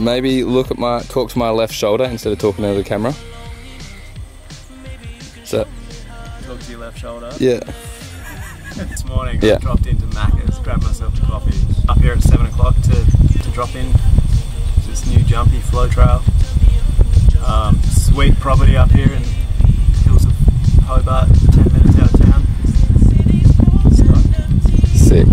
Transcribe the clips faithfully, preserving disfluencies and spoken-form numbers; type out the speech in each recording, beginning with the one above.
maybe look at my, talk to my left shoulder instead of talking to the camera. Is that? Talk to your left shoulder? Yeah. This morning yeah. I dropped into Macca's, grabbed myself a coffee. Up here at seven o'clock to, to drop in this new jumpy flow trail. Um, sweet property up here in the hills of Hobart, ten minutes out of town. Sick.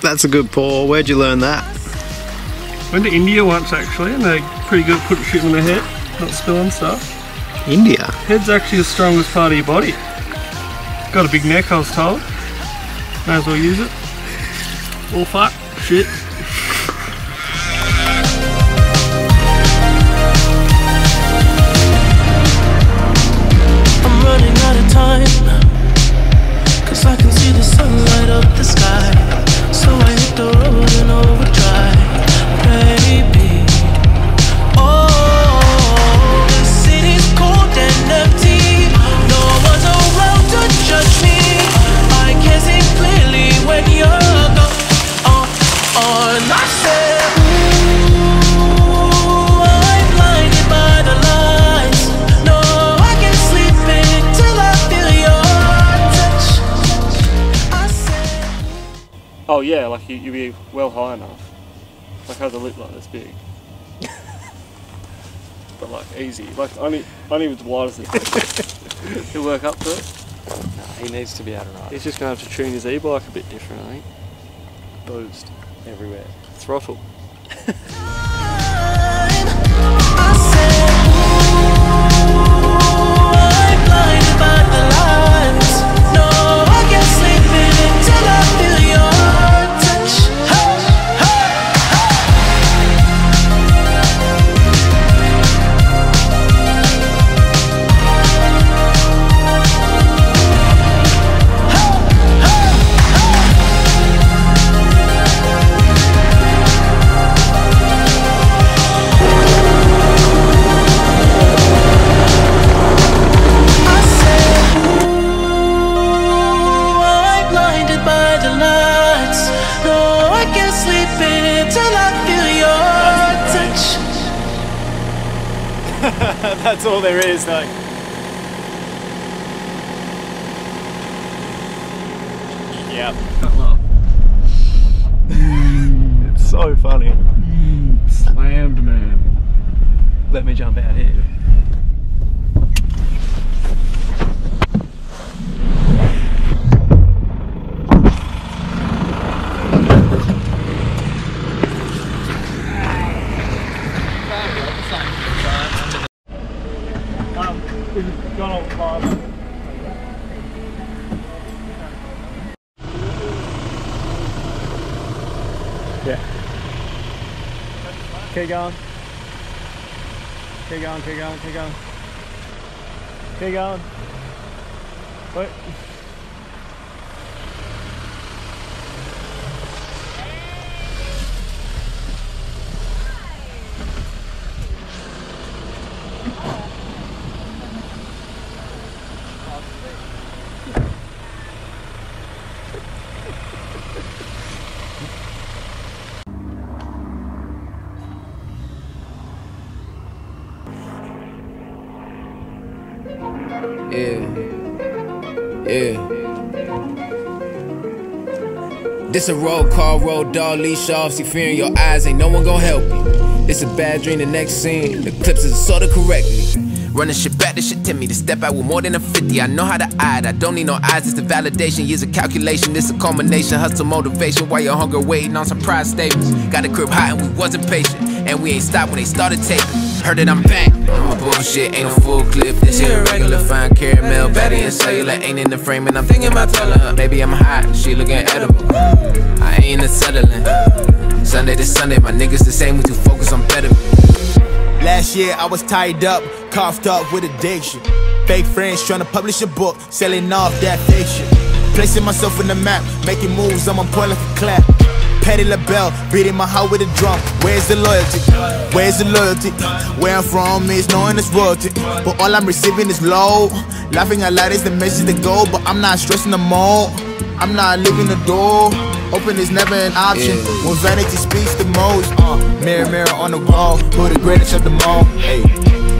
That's a good paw. Where'd you learn that? Went to India once actually, and they're pretty good at putting shit in the head, not spilling stuff. India? Head's actually the strongest part of your body. Got a big neck, I was told. May as well use it. All fuck, shit. I'm running out of time, 'cause I can see the sunlight up the sky. So I hit the road and overdrive. Baby, oh, the city's cold and empty. No one's around to judge me. I can see clearly when you're gone. On, on myself. Ooh, I'm blinded by the lights. No, I can sleep in till I feel your touch. Oh yeah, like you, you'd be well high enough. Like I had a lip like this big, but like easy, like only, only with the lightest thing. He'll work up to it. Nah, he needs to be able to ride. He's just going to have to tune his e-bike a bit different, I think. Boost. Everywhere. Throttle. That's all there is, like. Yep. It's so funny. Slammed, man. Let me jump out here. Yeah. Keep going. Keep going, keep going, keep going. Keep going. Wait. Yeah, yeah. This a roll call, roll dog, leash off. See fear in your eyes, ain't no one gon' help you. It's a bad dream, the next scene. The clips is sorta correctly. Running shit back, this shit to me. To step out with more than a fifty. I know how to hide, I don't need no eyes. It's the validation, years of calculation. It's a culmination, hustle motivation. While your hunger waiting on some prize staples. Got a crib hot and we wasn't patient. And we ain't stopped when they started taping. Heard that I'm back. I'm bullshit, ain't no full clip. This shit irregular, fine caramel, batty and cellular. Ain't in the frame and I'm thinking about telling her. Maybe I'm hot, she looking edible. I ain't a settling. Sunday to Sunday, my niggas the same. We too focused on better. Last year I was tied up, coughed up with addiction. Fake friends trying to publish a book, selling off that fiction. Placing myself in the map, making moves, I'm on point like a clap. Patty LaBelle, beating my heart with a drum. Where's the loyalty? Where's the loyalty? Where I'm from is knowing it's royalty, but all I'm receiving is low. Laughing out loud is the message to go, but I'm not stressing no more. I'm not leaving the door open is never an option. Yeah. When vanity speaks the most, uh, mirror, mirror on the wall, who the greatest of them all? Hey,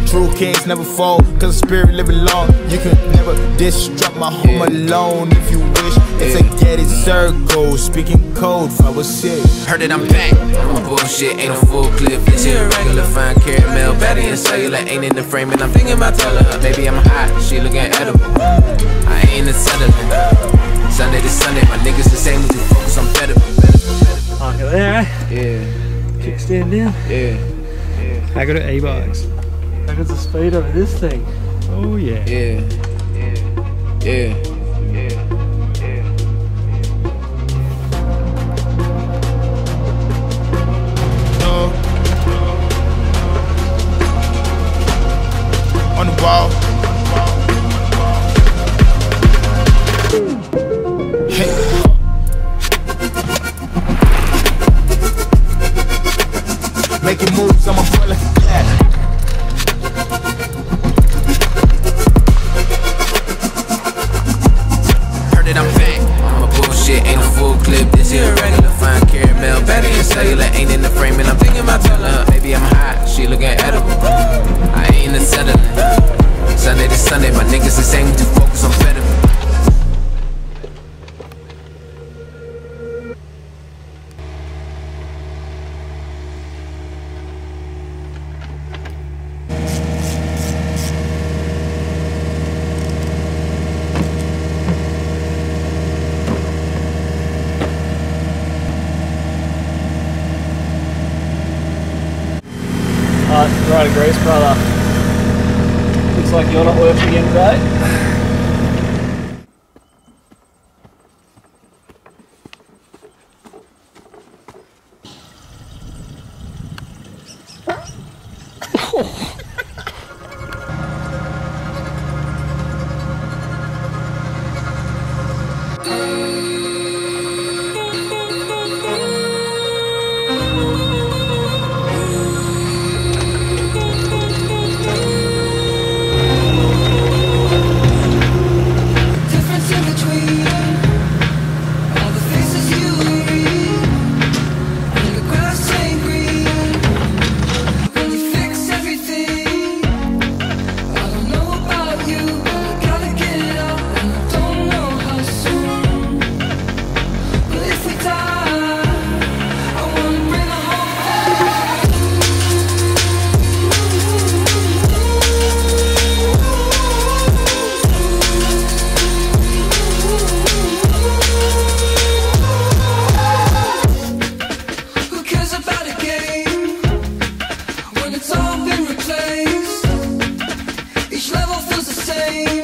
true kings never fall, cause the spirit living long. You can never disrupt my home alone if you wish. It's a Getty circle, speaking code five oh six. Heard that I'm back, I'm bullshit, ain't a full clip. It's irregular, fine caramel, batty and cellular. Ain't in the frame and I'm thinking about telling her. Baby, I'm hot, she looking edible. I ain't a settler. Sunday to Sunday, my niggas the same as you focus, I'm better. Okay, there, right? Yeah. Kickstand down? Yeah. Yeah. I got an E-bikes. I got the speed over this thing. Oh, yeah. Yeah. Yeah. Yeah. Yeah. Yeah. Yeah. On the wall. Making moves, I'm a boy like a cat. Heard that I'm back. I'm a bullshit, ain't a full clip. This irregular, fine caramel, batty and cellular. Ain't in the frame and I'm thinking about telling her. Baby, I'm hot, she looking edible. I ain't a settler. Sunday to Sunday, my niggas the same. Too focused, I'm better. Right of grease, brother. Looks like you're not working again today. It's all been replaced. Each level feels the same.